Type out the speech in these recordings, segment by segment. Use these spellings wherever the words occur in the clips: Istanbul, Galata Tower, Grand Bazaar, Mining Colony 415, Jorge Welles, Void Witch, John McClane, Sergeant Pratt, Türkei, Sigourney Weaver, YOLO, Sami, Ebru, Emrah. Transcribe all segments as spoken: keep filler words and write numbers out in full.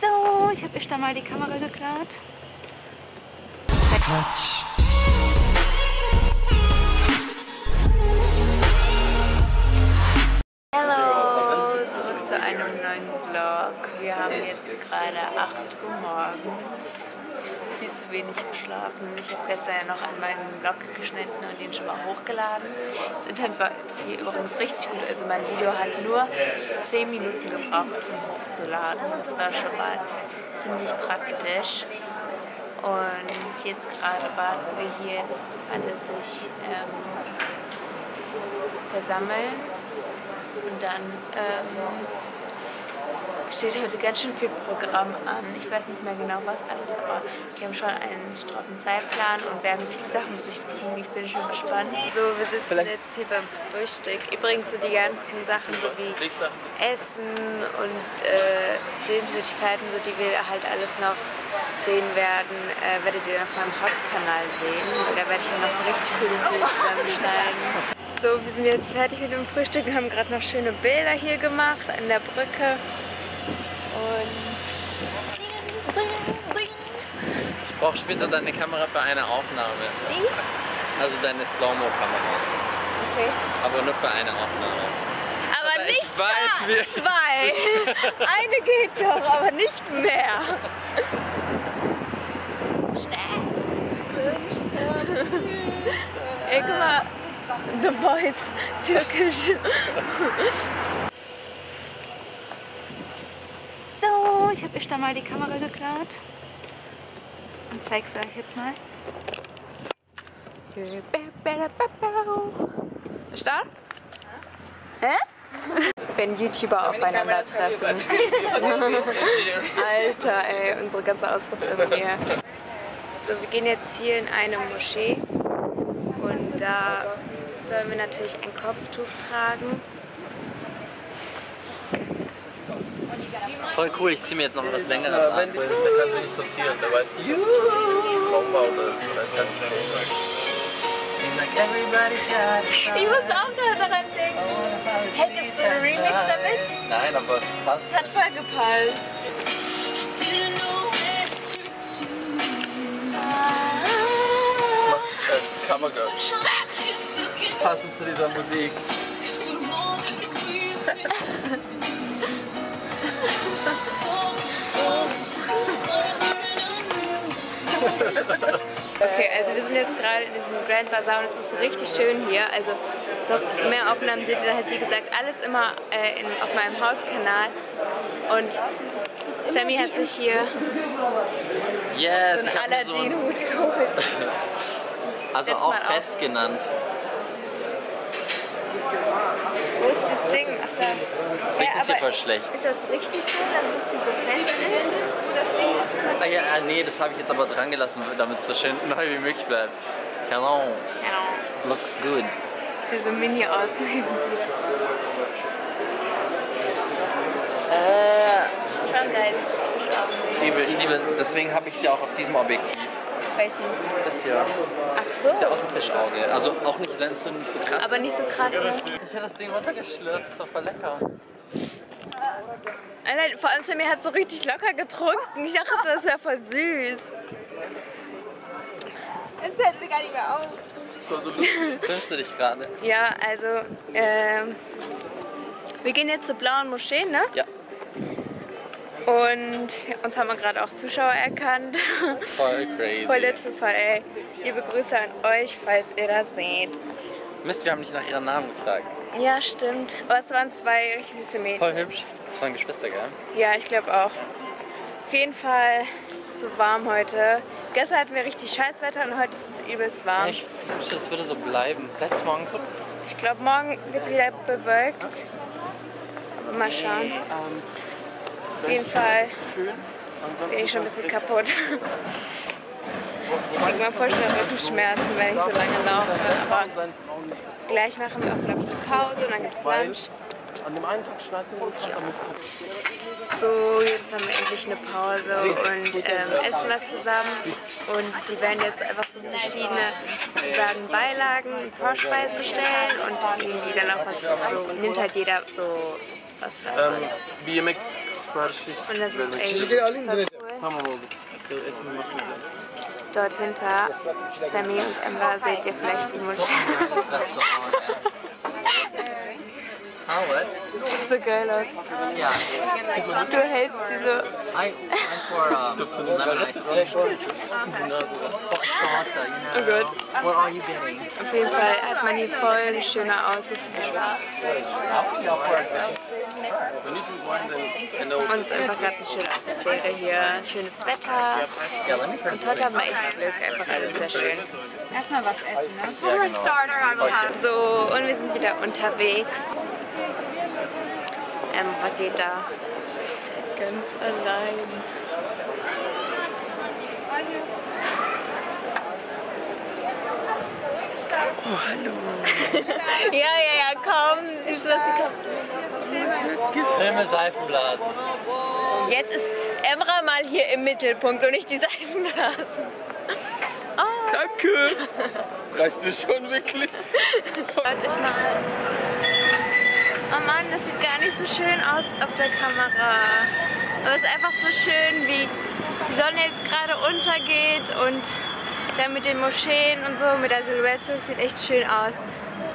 So, ich habe euch da mal die Kamera geklaut. Quatsch. Hallo, zurück zu einem neuen Vlog. Wir haben jetzt gerade acht Uhr morgens. Viel zu wenig geschlafen. Ich habe gestern ja noch an meinen Vlog geschnitten und den schon mal hochgeladen. Das Internet war hier übrigens richtig gut. Also mein Video hat nur zehn Minuten gebraucht, um hochzuladen. Das war schon mal ziemlich praktisch. Und jetzt gerade warten wir hier, dass alle sich ähm, versammeln. Und dann ähm, steht heute ganz schön viel Programm an. Ich weiß nicht mehr genau, was alles, aber wir haben schon einen straffen Zeitplan und werden viele Sachen sich tun. Ich bin schon gespannt. So, wir sitzen Vielleicht. jetzt hier beim Frühstück. Übrigens so die ganzen Sachen, so wie Essen und äh, Sehenswürdigkeiten, so die wir halt alles noch sehen werden, äh, werdet ihr auf meinem Hauptkanal sehen. Und da werde ich noch ein richtig cooles Bild zusammenschneiden. So, wir sind jetzt fertig mit dem Frühstück und haben gerade noch schöne Bilder hier gemacht an der Brücke. Ich brauche später deine Kamera für eine Aufnahme. Die? Also deine Slow-Mo-Kamera. Okay. Aber nur für eine Aufnahme. Aber, aber nicht mehr! Zwei! Eine geht doch, aber nicht mehr! Ey, guck mal, The Voice, türkisch. So, ich habe euch da mal die Kamera geklaut und zeige es euch jetzt mal. Start? Ja. Hä? Wenn YouTuber aufeinander treffen. Alter, ey, unsere ganze Ausrüstung hier. So, wir gehen jetzt hier in eine Moschee und da sollen wir natürlich ein Kopftuch tragen. Voll cool, ich ziehe mir jetzt noch was Längeres an. Da kannst du nicht sortieren, da weißt du nicht, ob es Bombe oder so, das kannst du nicht sagen. Ich muss auch noch daran denken. Hey, gibt's so einen Remix damit? Nein, aber es passt. Es hat voll gepasst. Das macht Kammergirl. Passend zu dieser Musik. Okay, also wir sind jetzt gerade in diesem Grand Bazaar und es ist richtig schön hier. Also noch mehr Aufnahmen seht ihr da halt, wie gesagt, alles immer äh, in, auf meinem Hauptkanal. Und Sami hat sich hier yes, so einen Aladdin-Hut geholt. Also auch fest genannt. Wo ist das Ding? Ach, da. Das Licht ja, ist hier voll schlecht. Ist das richtig so, dass es hier so fest ist? Das Ding ist es natürlich. Ah, ja, nee, das habe ich jetzt aber dran gelassen, damit es so schön neu wie möglich bleibt. Keine Ahnung. Looks good. Das sieht so mini aus. äh. Schon geil. Ich liebe, ich liebe. Deswegen habe ich sie auch auf diesem Objektiv. Welchen? Das hier. Ach so. Das ist ja auch ein Fischauge. Also auch nicht so, nicht so krass. Aber nicht so krass. Ne? Ich habe das Ding runtergeschlürft. Das war voll lecker. Alter, vor allem Sami hat so richtig locker getrunken. Ich dachte, das wäre voll süß. Es hört mir gar nicht mehr auf. So, so fühlst du dich gerade. Ja, also, ähm, wir gehen jetzt zur blauen Moschee, ne? Ja. Und uns haben wir gerade auch Zuschauer erkannt. Voll crazy. Voll der Zufall, ey. Liebe Grüße an euch, falls ihr das seht. Mist, wir haben nicht nach ihren Namen gefragt. Ja, stimmt. Aber es waren zwei richtig süße Mädchen. Voll hübsch. Das waren Geschwister, gell? Ja, ich glaube auch. Auf jeden Fall ist es so warm heute. Gestern hatten wir richtig scheiß Wetter und heute ist es übelst warm. Ja, ich wünschte, es würde so bleiben. Bleibt es morgen so? Ich glaube, morgen wird es wieder bewölkt. Aber mal schauen. Nee, ähm, auf jeden Fall bin ich schon ein bisschen kaputt. Ich kriege mal voll schnell Rückenschmerzen, wenn ich so lange laufe. Aber gleich machen wir auch, glaube ich, eine Pause und dann gibt es Lunch. An dem einen Tag schneidet es und krass am nächsten Tag. So, jetzt haben wir endlich eine Pause und ähm, essen was zusammen. Und wir werden jetzt einfach so verschiedene sozusagen Beilagen, Vorspeisen bestellen und die dann auch was. Also nimmt halt jeder so was da. Ähm, wie ihr merkt, sipariş vermek için. Çizgileri alayım dineceğim. Tamam oldu. Esin'in bakmıyor. Dort hinter Sami und Emrah seht ihr vielleicht die Mutter. Das sieht so geil aus. Du hältst die so. Oh Gott. Auf jeden Fall hat man hier voll eine schöne Aussicht. Und es ist einfach gerade eine schöne Atmosphäre hier. Schönes Wetter. Und heute haben wir echt Glück. Einfach alles sehr schön. Erstmal was essen. For a starter, I'm happy. So, und wir sind wieder unterwegs. Emrah geht da ganz allein. Oh, hallo. Ja, ja, ja, komm. Ich lasse sie kommen. Filme Seifenblasen. Jetzt ist Emrah mal hier im Mittelpunkt und nicht die Seifenblasen. Oh. Danke. Das reicht mir schon wirklich. Warte, ich mal an. Oh Mann, das sieht gar nicht so schön aus auf der Kamera. Aber es ist einfach so schön, wie die Sonne jetzt gerade untergeht und dann mit den Moscheen und so, mit der Silhouette, sieht echt schön aus.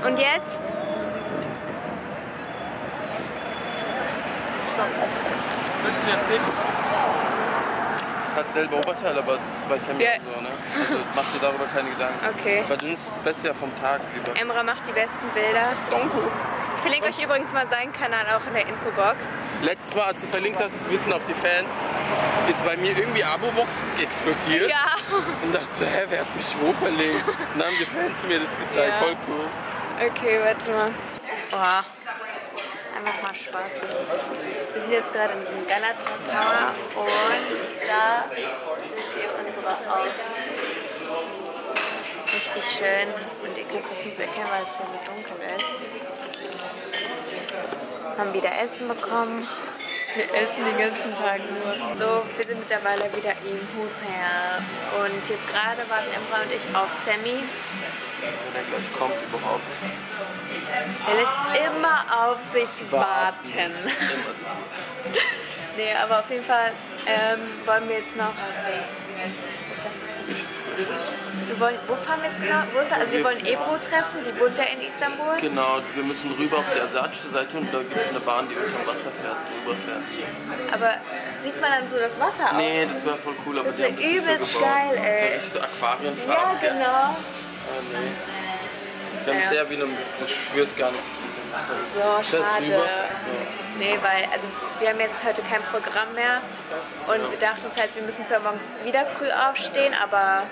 Und jetzt? Willst du jetzt nehmen? Hat selber Oberteil, aber das weiß ja nicht yeah. so, ne? Also machst du darüber keine Gedanken. Okay. Weil du nimmst das Beste ja vom Tag lieber. Emrah macht die besten Bilder. Danke. Ich verlinke euch übrigens mal seinen Kanal auch in der Infobox. Letztes Mal, als du verlinkt hast, das Wissen auf die Fans, ist bei mir irgendwie Abo-Box explodiert. Ja. Und dachte, hä, wer hat mich wo verlinkt? Und dann haben die Fans mir das gezeigt, ja. Voll cool. Okay, warte mal. Oha. Einfach mal Spaß. Wir sind jetzt gerade in diesem Galata Tower und da seht ihr unsere Augen. Richtig schön. Und ihr könnt das nicht erkennen, weil es hier so dunkel ist. Wir haben wieder Essen bekommen. Wir essen den ganzen Tag nur. So, wir sind mittlerweile wieder im Hotel. Und jetzt gerade warten Emrah und ich auf Sami. Der gleich kommt überhaupt. Er lässt immer auf sich warten. Nee, aber auf jeden Fall ähm, wollen wir jetzt noch... Wir wollen, wo fahren wir jetzt genau? Wo ist er? Also wir wollen Ebru treffen, die wohnt ja in Istanbul. Genau, wir müssen rüber auf der asiatische Seite und da gibt es eine Bahn, die unter dem Wasser fährt, drüber fährt. Aber sieht man dann so das Wasser aus? Nee, das wäre voll cool, aber das die haben das nicht so gebaut. Geil, ey. So, so Aquarium. Ja, genau. Oh, nee. Ganz ja. Sehr wie einem, du spürst gar nicht, dass du den Wasser ist. So, schade. Rüber. Ja. Nee, weil also wir haben jetzt heute kein Programm mehr und ja. Wir dachten uns halt, wir müssen zwar morgen wieder früh aufstehen, aber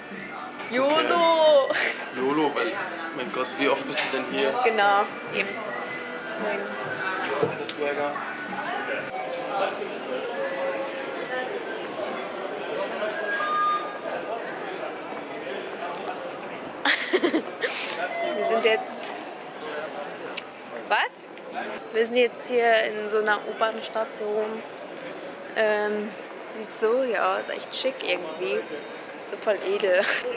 YOLO! Okay. YOLO, weil, mein Gott, wie oft bist du denn hier? Genau, eben. Wir sind jetzt... Was? Wir sind jetzt hier in so einer U-Bahn-Station. Ähm, sieht so hier aus, echt schick irgendwie. So voll edel. Ich hätte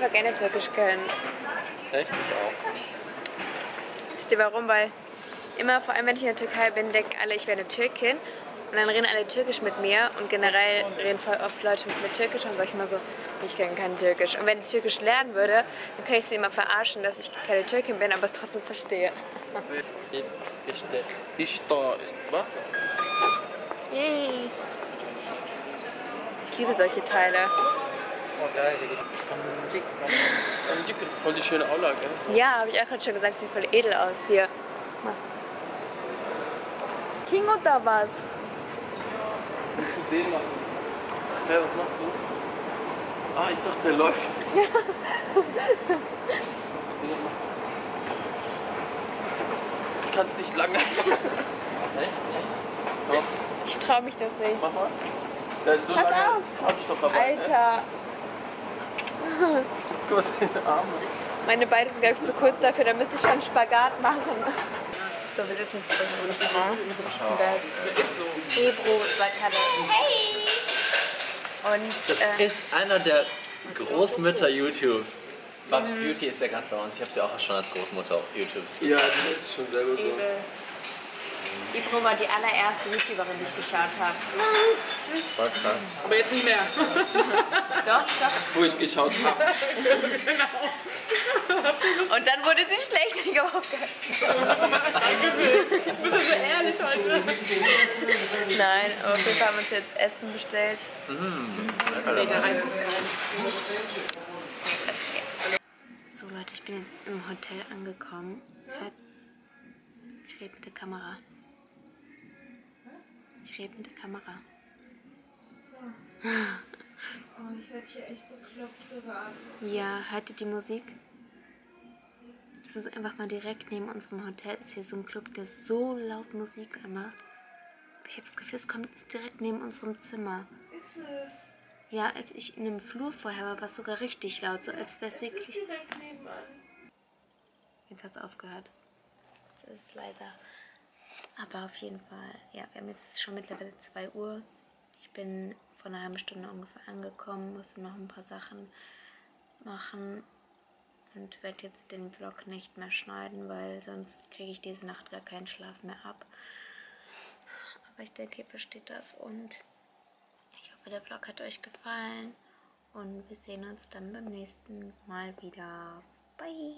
mal gerne Türkisch können. Echt? Ich auch. Wisst ihr warum? Weil immer, vor allem wenn ich in der Türkei bin, denken alle, ich wäre eine Türkin. Und dann reden alle Türkisch mit mir. Und generell reden voll oft Leute mit mir Türkisch. Und sage ich immer so, ich kann kein Türkisch. Und wenn ich Türkisch lernen würde, dann könnte ich sie immer verarschen, dass ich keine Türkin bin, aber es trotzdem verstehe. Ich da ist was? Yay! Ich liebe solche Teile. Oh, geil. Voll die schöne Aula, gell? Ja, habe ich auch gerade schon gesagt, sieht voll edel aus hier. King oder was? Willst du den machen? Hä, was machst du? Ah, ich dachte, der läuft. Ja. Ich kann es nicht lange. Ich traue mich das nicht. Mach mal. So pass auf! Alter! Guck mal, seine Arme. Meine Beine sind, glaube ich, zu kurz dafür, da müsste ich schon Spagat machen. So, wir sitzen jetzt im Restaurant. Das ist Ebru Hey! Und das äh, ist einer der Großmütter YouTubes. Babs mhm. Beauty ist ja gerade bei uns. Ich habe sie auch schon als Großmutter auf YouTube. Ja, die ist schon selber so. Ebru war die allererste YouTuberin, die ich geschaut habe. Voll krass. Aber jetzt nicht mehr. Doch, doch. Wo ich geschaut habe. Genau. Und dann wurde sie schlecht. Ich habe auch keinen. Dankeschön. Du bist ja so ehrlich heute. Nein, aber auf jeden Fall haben wir uns jetzt Essen bestellt. Mmh. Nee, da reicht es nicht. So Leute, ich bin jetzt im Hotel angekommen. Ich rede mit der Kamera. Ich rede mit der Kamera. So. Oh, ich werde hier echt bekloppt geraten. Ja, hört ihr die Musik? Das ist einfach mal direkt neben unserem Hotel. Ist hier so ein Club, der so laut Musik macht. Ich habe das Gefühl, es kommt direkt neben unserem Zimmer. Ist es? Ja, als ich in dem Flur vorher war, war es sogar richtig laut, so als wäre es wirklich... direkt nebenan. Jetzt hat es aufgehört. Jetzt ist es leiser. Aber auf jeden Fall, ja, wir haben jetzt schon mittlerweile zwei Uhr. Ich bin vor einer halben Stunde ungefähr angekommen, musste noch ein paar Sachen machen und werde jetzt den Vlog nicht mehr schneiden, weil sonst kriege ich diese Nacht gar keinen Schlaf mehr ab. Aber ich denke, ihr versteht das und... der Vlog hat euch gefallen und wir sehen uns dann beim nächsten Mal wieder. Bye!